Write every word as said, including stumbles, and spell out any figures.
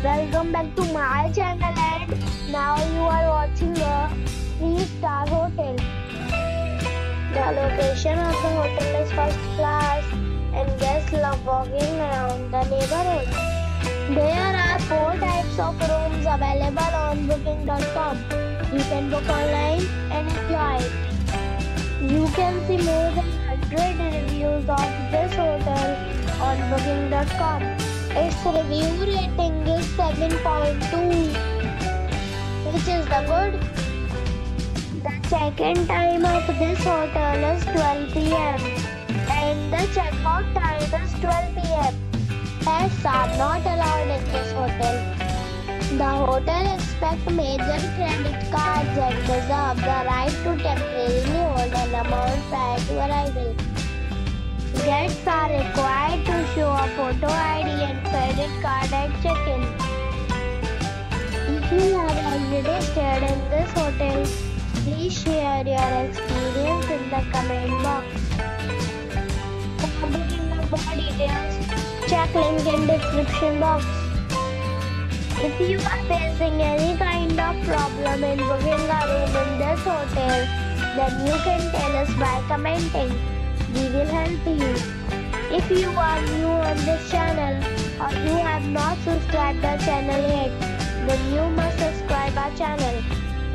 Welcome back to my channel, and now you are watching a three star hotel. The location of the hotel is first class and guests love walking around the neighborhood. There are four types of rooms available on booking dot com. You can book online and enjoy. You can see more than one hundred reviews of this hotel on booking dot com. Its review rating is seven point two, which is the good. The check-in time of this hotel is twelve p m and the check-out time is twelve p m Pets are not allowed in this hotel. The hotel accepts major credit cards and reserves the right to temporarily hold an amount prior to arrival. Guests are required to show a photo I D and credit card at check-in. If you have already stayed in this hotel, please share your experience in the comment box. For booking of more details, check link in description box. If you are facing any kind of problem in booking a room in this hotel, then you can tell us by commenting. We will help you. If you are new on this channel or you have not subscribed our channel yet, then you must subscribe our channel